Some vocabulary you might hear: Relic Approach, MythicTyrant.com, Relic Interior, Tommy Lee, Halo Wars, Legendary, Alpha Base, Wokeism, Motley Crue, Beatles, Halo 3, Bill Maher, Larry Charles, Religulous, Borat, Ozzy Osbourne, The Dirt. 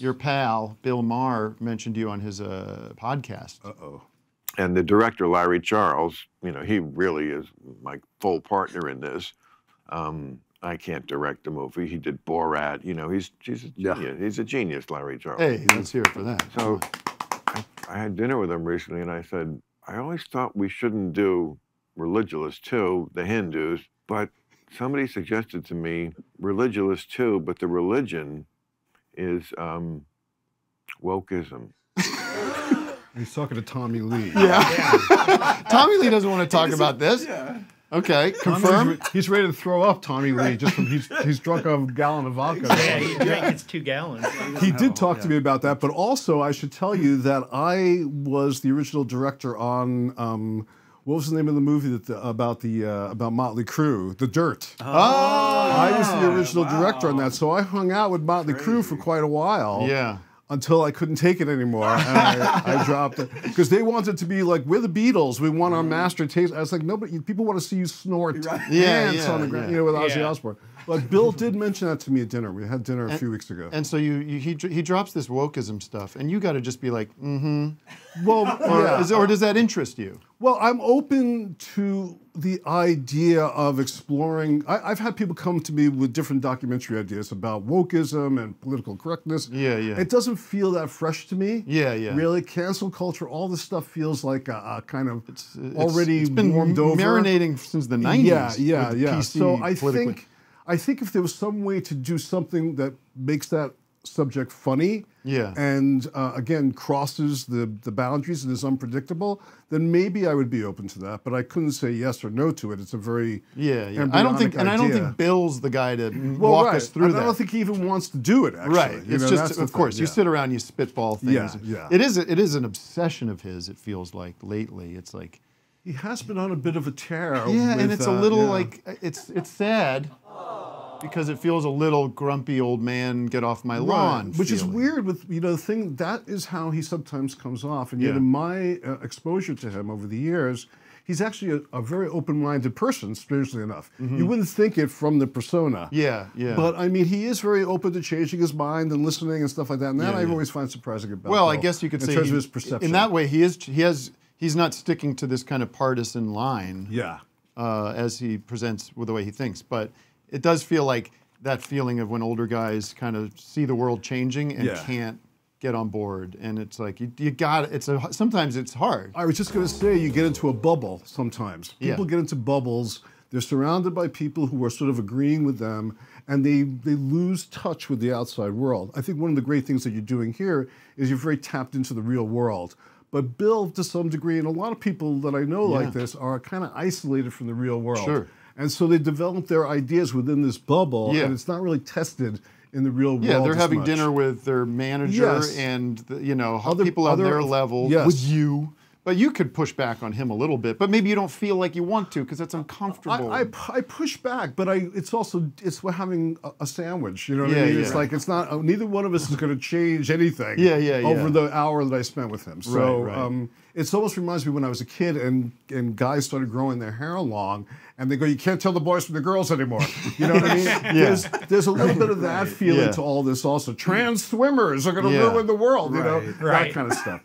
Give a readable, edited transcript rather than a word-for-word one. Your pal, Bill Maher, mentioned you on his podcast. Uh-oh. And the director, Larry Charles, you know, he really is my full partner in this. I can't direct the movie. He did Borat. You know, he's a genius. Yeah. He's a genius, Larry Charles. Hey, let's hear it for that. So I had dinner with him recently, and I said, I always thought we shouldn't do Religulous 2, the Hindus, but somebody suggested to me Religulous 2, but the religion is wokeism. He's talking to Tommy Lee. Yeah. Yeah. Tommy Lee doesn't want to talk about this. Yeah. Okay, confirmed. He's ready to throw up, Tommy Lee, just from he's drunk a gallon of vodka. Yeah, he drank his 2 gallons. He did talk to me about that, but also I should tell you that I was the original director on what was the name of the movie that about Motley Crue, The Dirt. Oh, I was the original director on that, so I hung out with Motley Crue for quite a while. Yeah. Until I couldn't take it anymore, and I dropped it. Because they wanted to be like, we're the Beatles, we want our master taste. I was like, nobody, people want to see you snort pants on the ground, you know, with Ozzy Osbourne. But Bill did mention that to me at dinner. We had dinner a few weeks ago. And so he drops this wokeism stuff, and you got to just be like, mm-hmm. Well, or does that interest you? Well, I'm open to the idea of exploring. I've had people come to me with different documentary ideas about wokeism and political correctness. Yeah, yeah. It doesn't feel that fresh to me. Yeah, yeah. Really, cancel culture, all this stuff feels like a kind of it's been warmed over. Marinating since the 90s. Yeah, yeah, yeah. So I think if there was some way to do something that makes that subject funny, yeah, and again crosses the boundaries and is unpredictable, then maybe I would be open to that. But I couldn't say yes or no to it. It's a very I don't think Bill's the guy to walk us through that. I don't think he even wants to do it. Actually, right? It's just of course you sit around, you spitball things. Yeah, yeah. It is an obsession of his. It feels like lately, it's like he has been on a bit of a tear. Yeah, and it's a little like it's sad. Because it feels a little grumpy old man, get off my lawn. Which is weird with, you know, the thing, that is how he sometimes comes off. And yet in my exposure to him over the years, he's actually a very open-minded person, strangely enough. Mm-hmm. You wouldn't think it from the persona. Yeah, yeah. But I mean, he is very open to changing his mind and listening and stuff like that. And that I always find surprising about Bill, I guess you could say in terms of his perception. In that way, he's not sticking to this kind of partisan line. Yeah. As he presents with the way he thinks, but it does feel like that feeling of when older guys kind of see the world changing and can't get on board, and it's like you got sometimes it's hard. I was just going to say you get into a bubble sometimes. People get into bubbles. They're surrounded by people who are sort of agreeing with them, and they lose touch with the outside world. I think one of the great things that you're doing here is you're very tapped into the real world. But Bill, to some degree, and a lot of people that I know like this are kind of isolated from the real world. Sure. And so they develop their ideas within this bubble, and it's not really tested in the real world. Yeah, they're having dinner with their manager and you know people on their level with you. But you could push back on him a little bit, but maybe you don't feel like you want to because that's uncomfortable. I push back, but it's having a sandwich. You know what I mean? Yeah. It's like it's not. Neither one of us is going to change anything. Over the hour that I spent with him. So it almost reminds me when I was a kid and guys started growing their hair long, and they go, "You can't tell the boys from the girls anymore." You know what I mean? There's a little bit of that feeling to all this. Also, trans swimmers are going to ruin the world. You know that kind of stuff.